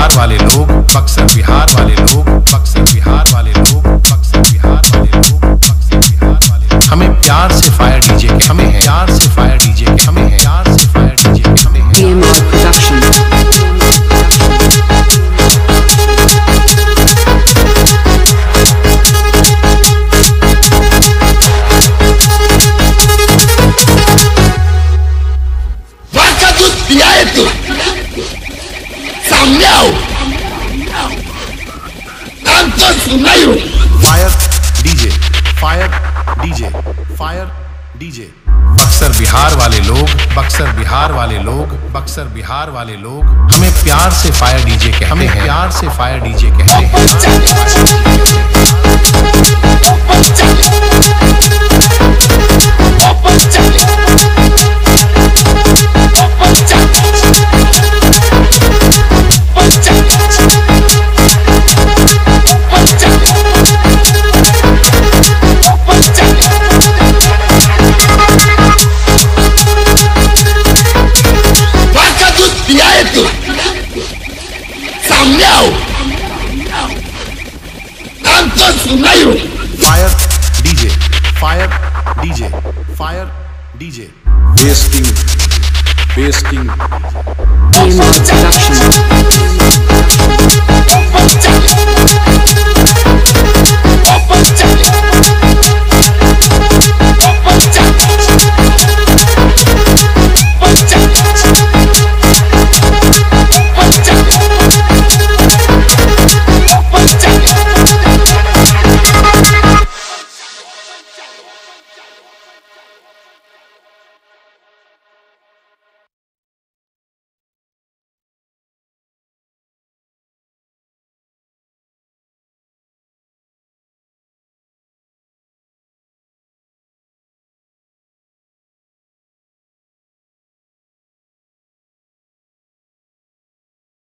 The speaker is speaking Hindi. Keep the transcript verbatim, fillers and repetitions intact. बिहार वाले लोग अक्सर बिहार वाले लोग अक्सर बिहार वाले लोग अक्सर बिहार वाले लोग अक्सर बिहार वाले हमें प्यार से फायर डीजे के हमें है प्यार से फायर डीजे के हमें है प्यार से फायर डीजे के हमें है BMR production. Fire DJ fire DJ fire DJ Buxar Bihar वाले लोग बक्सर बिहार वाले लोग बक्सर बिहार वाले लोग हमें प्यार से फायर डीजे कहते हैं हमें प्यार से फायर डीजे कहते हैं। Fire DJ fire DJ fire DJ बेस्टिंग बेस्टिंग